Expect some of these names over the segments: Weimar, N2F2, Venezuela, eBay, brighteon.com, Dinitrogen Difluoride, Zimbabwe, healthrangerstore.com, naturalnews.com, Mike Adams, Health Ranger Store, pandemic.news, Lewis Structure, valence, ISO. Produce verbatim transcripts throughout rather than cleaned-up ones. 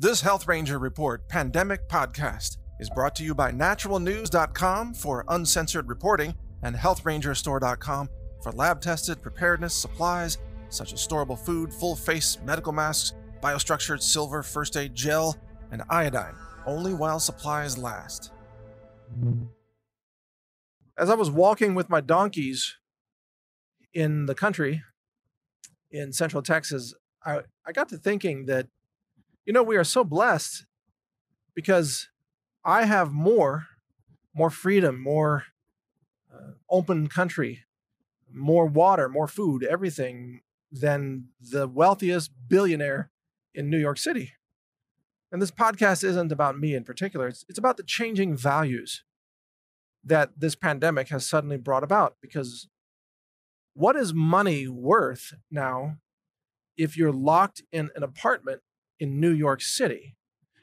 This Health Ranger Report Pandemic Podcast is brought to you by natural news dot com for uncensored reporting and health ranger store dot com for lab-tested preparedness supplies such as storable food, full-face medical masks, biostructured silver first aid gel, and iodine, only while supplies last. As I was walking with my donkeys in the country, in central Texas, I, I got to thinking that, you know, we are so blessed because I have more, more freedom, more uh, open country, more water, more food, everything than the wealthiest billionaire in New York City. And this podcast isn't about me in particular. It's, it's about the changing values that this pandemic has suddenly brought about, because what is money worth now if you're locked in an apartment in New York City,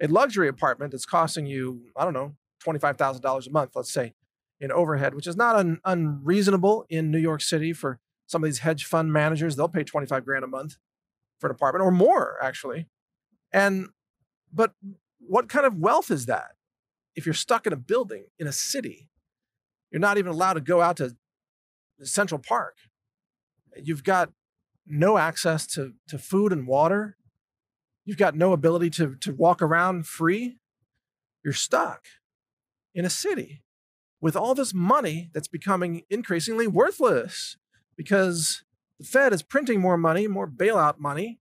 a luxury apartment that's costing you, I don't know, twenty-five thousand dollars a month, let's say, in overhead, which is not un- unreasonable in New York City for some of these hedge fund managers. They'll pay twenty-five grand a month for an apartment, or more, actually. And, but what kind of wealth is that if you're stuck in a building, in a city? You're not even allowed to go out to Central Park. You've got no access to, to food and water. You've got no ability to, to walk around free. You're stuck in a city with all this money that's becoming increasingly worthless because the Fed is printing more money, more bailout money,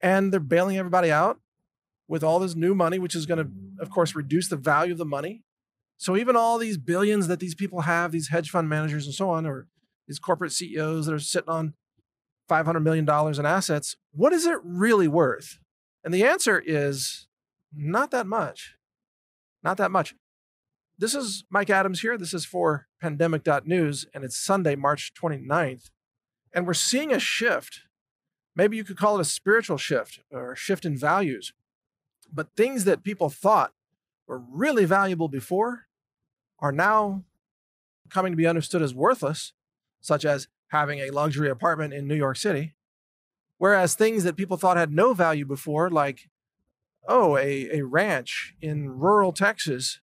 and they're bailing everybody out with all this new money, which is going to, of course, reduce the value of the money. So even all these billions that these people have, these hedge fund managers and so on, or these corporate C E Os that are sitting on five hundred million dollars in assets, what is it really worth? And the answer is not that much, not that much. This is Mike Adams here. This is for pandemic dot news, and it's Sunday, March twenty-ninth. And we're seeing a shift. Maybe you could call it a spiritual shift or a shift in values, but things that people thought were really valuable before are now coming to be understood as worthless, such as having a luxury apartment in New York City, whereas things that people thought had no value before, like, oh, a, a ranch in rural Texas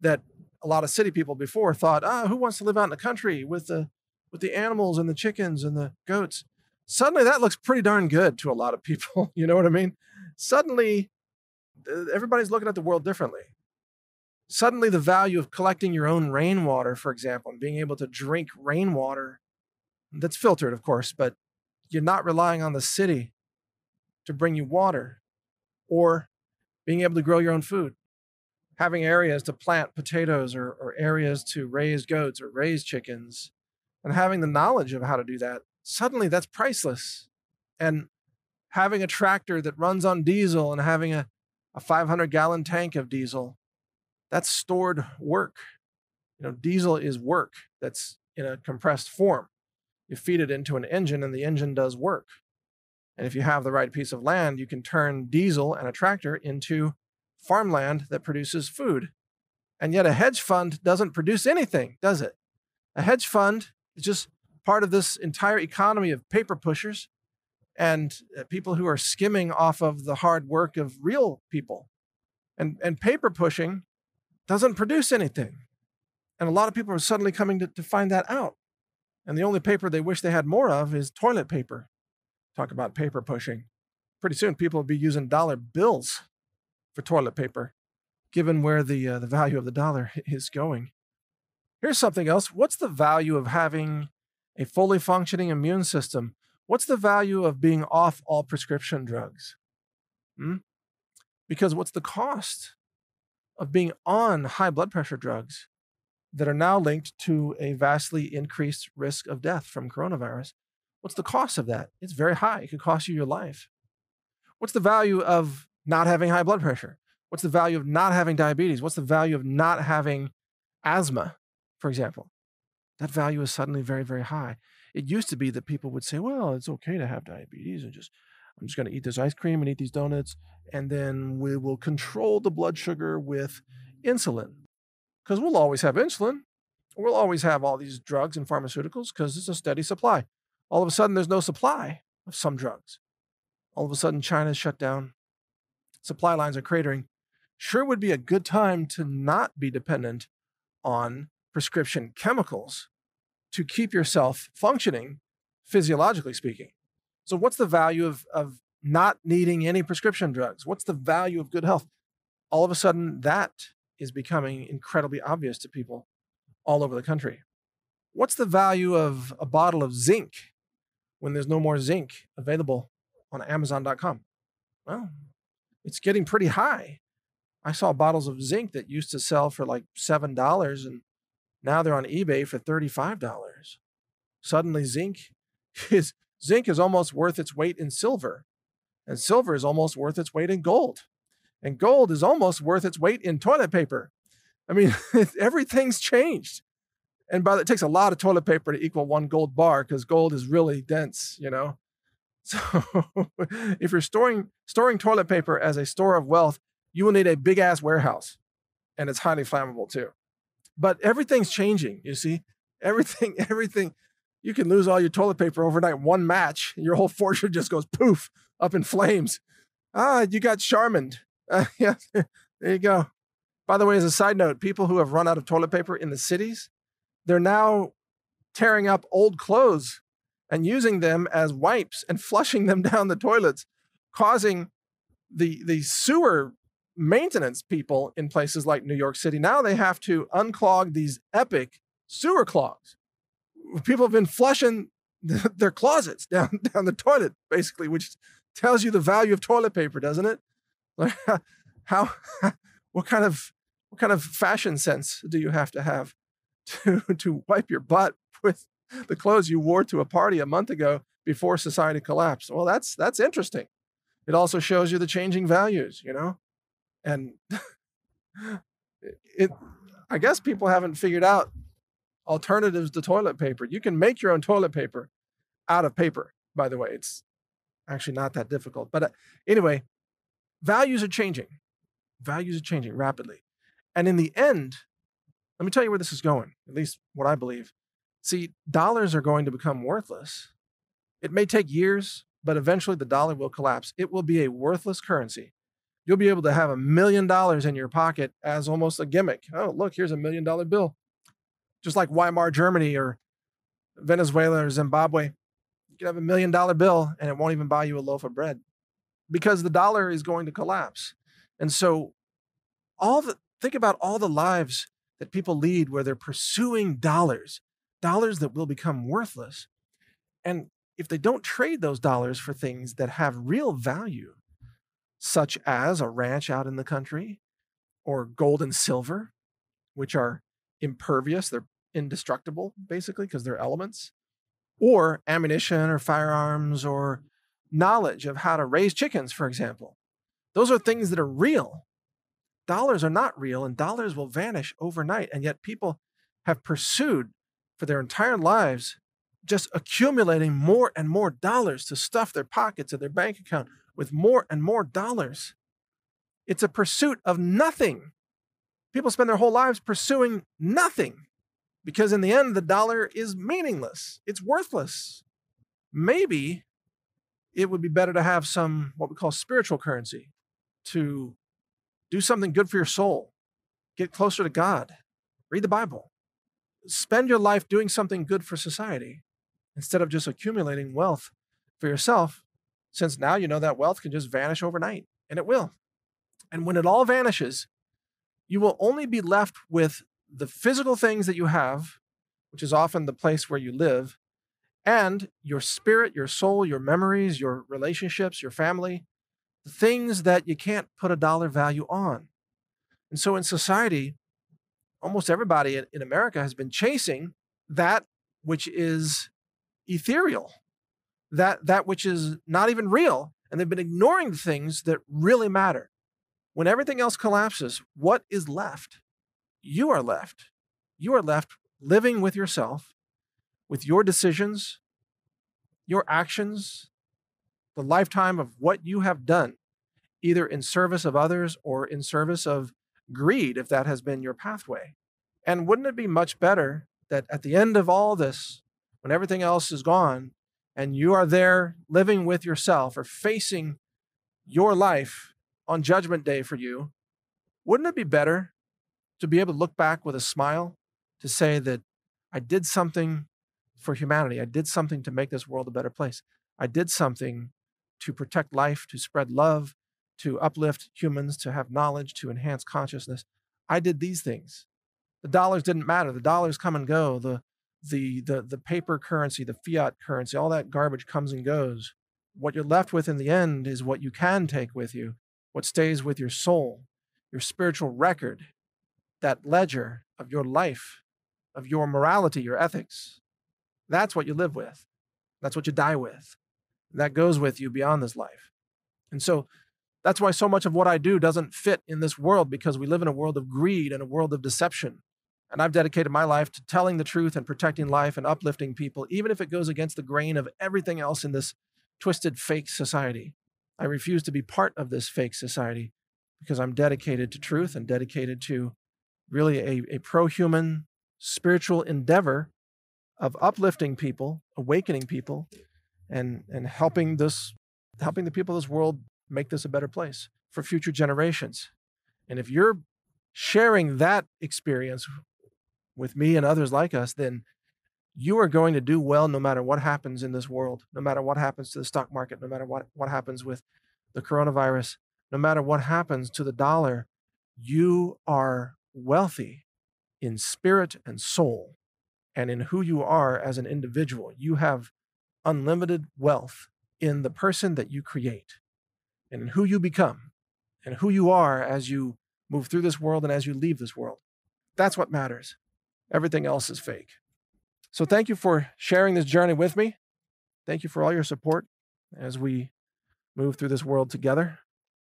that a lot of city people before thought, ah, oh, who wants to live out in the country with the, with the animals and the chickens and the goats? Suddenly that looks pretty darn good to a lot of people. You know what I mean? Suddenly everybody's looking at the world differently. Suddenly, the value of collecting your own rainwater, for example, and being able to drink rainwater that's filtered, of course, but you're not relying on the city to bring you water, or being able to grow your own food, having areas to plant potatoes or, or areas to raise goats or raise chickens, and having the knowledge of how to do that. Suddenly, that's priceless. And having a tractor that runs on diesel and having a a five hundred gallon tank of diesel, that's stored work. You know, diesel is work that's in a compressed form. You feed it into an engine and the engine does work. And if you have the right piece of land, you can turn diesel and a tractor into farmland that produces food. And yet a hedge fund doesn't produce anything, does it? A hedge fund is just part of this entire economy of paper pushers and people who are skimming off of the hard work of real people. And, and paper pushing doesn't produce anything. And a lot of people are suddenly coming to, to find that out. And the only paper they wish they had more of is toilet paper. Talk about paper pushing. Pretty soon people will be using dollar bills for toilet paper, given where the, uh, the value of the dollar is going. Here's something else. What's the value of having a fully functioning immune system? What's the value of being off all prescription drugs? Hmm? Because what's the cost of being on high blood pressure drugs that are now linked to a vastly increased risk of death from coronavirus? What's the cost of that? It's very high. It could cost you your life. What's the value of not having high blood pressure? What's the value of not having diabetes? What's the value of not having asthma, for example? That value is suddenly very, very high. It used to be that people would say, well, it's okay to have diabetes and just, I'm just going to eat this ice cream and eat these donuts, and then we will control the blood sugar with insulin, because we'll always have insulin. We'll always have all these drugs and pharmaceuticals because it's a steady supply. All of a sudden, there's no supply of some drugs. All of a sudden, China's shut down. supply lines are cratering, sure would be a good time to not be dependent on prescription chemicals to keep yourself functioning, physiologically speaking. So what's the value of, of not needing any prescription drugs? What's the value of good health? All of a sudden, that is becoming incredibly obvious to people all over the country. What's the value of a bottle of zinc when there's no more zinc available on amazon dot com? Well, it's getting pretty high. I saw bottles of zinc that used to sell for like seven dollars, and now they're on eBay for thirty-five dollars. Suddenly, zinc is, zinc is almost worth its weight in silver, and silver is almost worth its weight in gold, and gold is almost worth its weight in toilet paper. I mean, everything's changed. And by the, it takes a lot of toilet paper to equal one gold bar, because gold is really dense, you know? So if you're storing, storing toilet paper as a store of wealth, you will need a big ass warehouse, and it's highly flammable too. But everything's changing, you see? Everything, everything. You can lose all your toilet paper overnight, one match, and your whole fortune just goes poof, up in flames. Ah, you got Charmined. Uh, yeah, there you go. By the way, as a side note, people who have run out of toilet paper in the cities, they're now tearing up old clothes and using them as wipes and flushing them down the toilets, causing the, the sewer maintenance people in places like New York City. Now they have to unclog these epic sewer clogs. People have been flushing th- their closets down, down the toilet, basically, which tells you the value of toilet paper, doesn't it? Like, how, what kind of, what kind of fashion sense do you have to have to, to wipe your butt with the clothes you wore to a party a month ago before society collapsed? Well, that's, that's interesting. It also shows you the changing values, you know? And it, I guess people haven't figured out alternatives to toilet paper. You can make your own toilet paper out of paper, by the way. It's actually not that difficult. But anyway, values are changing. Values are changing rapidly. And in the end, let me tell you where this is going, at least what I believe. See, dollars are going to become worthless. It may take years, but eventually the dollar will collapse. It will be a worthless currency. You'll be able to have a million dollars in your pocket as almost a gimmick. Oh, look, here's a million dollar bill. Just like Weimar, Germany, or Venezuela, or Zimbabwe. You can have a million dollar bill and it won't even buy you a loaf of bread, because the dollar is going to collapse. And so all the, think about all the lives that people lead where they're pursuing dollars, dollars that will become worthless. And if they don't trade those dollars for things that have real value, such as a ranch out in the country or gold and silver, which are impervious, they're indestructible basically because they're elements, or ammunition or firearms or knowledge of how to raise chickens, for example. Those are things that are real. Dollars are not real, and dollars will vanish overnight. And yet people have pursued for their entire lives just accumulating more and more dollars to stuff their pockets and their bank account with more and more dollars. It's a pursuit of nothing. People spend their whole lives pursuing nothing, because in the end, the dollar is meaningless. It's worthless. Maybe it would be better to have some, what we call spiritual currency, to do something good for your soul, get closer to God, read the Bible, spend your life doing something good for society instead of just accumulating wealth for yourself, since now you know that wealth can just vanish overnight, and it will. And when it all vanishes, you will only be left with the physical things that you have, which is often the place where you live, and your spirit, your soul, your memories, your relationships, your family, the things that you can't put a dollar value on. And so in society, almost everybody in America has been chasing that which is ethereal, that, that which is not even real. And they've been ignoring the things that really matter. When everything else collapses, what is left? You are left. You are left living with yourself, with your decisions, your actions, the lifetime of what you have done, either in service of others or in service of greed, if that has been your pathway. And wouldn't it be much better that at the end of all this, when everything else is gone and you are there living with yourself or facing your life on Judgment Day for you, wouldn't it be better to be able to look back with a smile, to say that I did something for humanity. I did something to make this world a better place. I did something to protect life, to spread love, to uplift humans, to have knowledge, to enhance consciousness. I did these things. The dollars didn't matter. The dollars come and go. The, the, the, the paper currency, the fiat currency, all that garbage comes and goes. What you're left with in the end is what you can take with you, what stays with your soul, your spiritual record, that ledger of your life, of your morality, your ethics. That's what you live with. That's what you die with. That goes with you beyond this life. And so that's why so much of what I do doesn't fit in this world, because we live in a world of greed and a world of deception. And I've dedicated my life to telling the truth and protecting life and uplifting people, even if it goes against the grain of everything else in this twisted fake society. I refuse to be part of this fake society because I'm dedicated to truth and dedicated to really a, a pro-human spiritual endeavor of uplifting people, awakening people, and, and helping this, helping the people of this world make this a better place for future generations. And if you're sharing that experience with me and others like us, then you are going to do well no matter what happens in this world, no matter what happens to the stock market, no matter what, what happens with the coronavirus, no matter what happens to the dollar. You are wealthy in spirit and soul, and in who you are as an individual. You have unlimited wealth in the person that you create, and in who you become, and who you are as you move through this world and as you leave this world. That's what matters. Everything else is fake. So thank you for sharing this journey with me. Thank you for all your support as we move through this world together.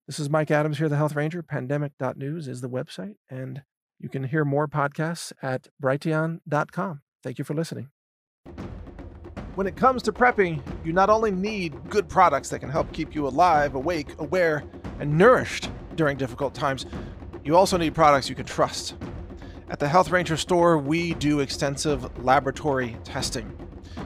This is Mike Adams here, the Health Ranger. pandemic dot news is the website, and you can hear more podcasts at brighteon dot com. Thank you for listening. When it comes to prepping, you not only need good products that can help keep you alive, awake, aware, and nourished during difficult times, you also need products you can trust. At the Health Ranger Store, we do extensive laboratory testing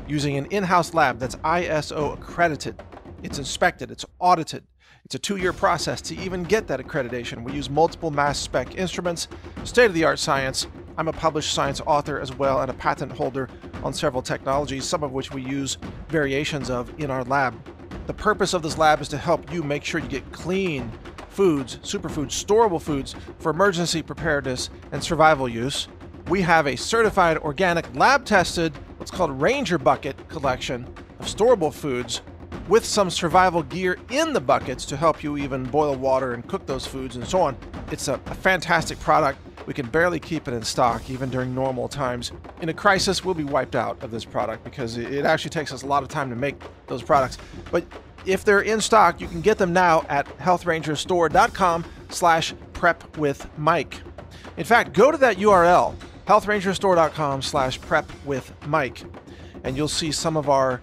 using an in-house lab that's I S O accredited. It's inspected, it's audited. It's a two-year process to even get that accreditation. We use multiple mass spec instruments, state-of-the-art science. I'm a published science author as well, and a patent holder on several technologies, some of which we use variations of in our lab. The purpose of this lab is to help you make sure you get clean foods, superfoods, storable foods for emergency preparedness and survival use. We have a certified organic lab-tested, what's called Ranger Bucket collection of storable foods with some survival gear in the buckets to help you even boil water and cook those foods and so on. It's a, a fantastic product. We can barely keep it in stock, even during normal times. In a crisis, we'll be wiped out of this product because it actually takes us a lot of time to make those products. But if they're in stock, you can get them now at health ranger store dot com slash prep with Mike. In fact, go to that U R L, health ranger store dot com slash prep with Mike, and you'll see some of our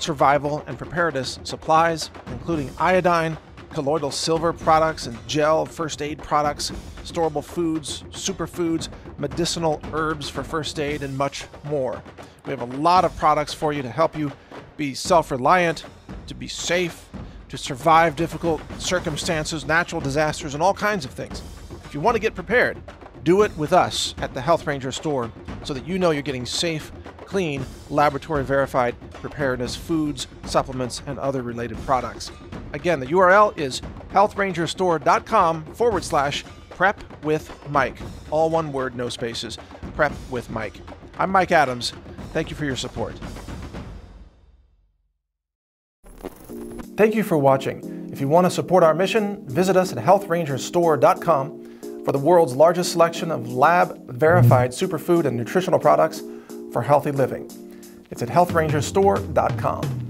survival and preparedness supplies, including iodine, colloidal silver products and gel, first aid products, storable foods, superfoods, medicinal herbs for first aid, and much more. We have a lot of products for you to help you be self-reliant, to be safe, to survive difficult circumstances, natural disasters, and all kinds of things. If you want to get prepared, do it with us at the Health Ranger Store so that you know you're getting safe, clean, laboratory-verified preparedness foods, supplements, and other related products. Again, the U R L is health ranger store dot com forward slash prep with Mike. All one word, no spaces. Prep with Mike. I'm Mike Adams. Thank you for your support. Thank you for watching. If you want to support our mission, visit us at health ranger store dot com for the world's largest selection of lab-verified superfood and nutritional products for healthy living. It's at health ranger store dot com.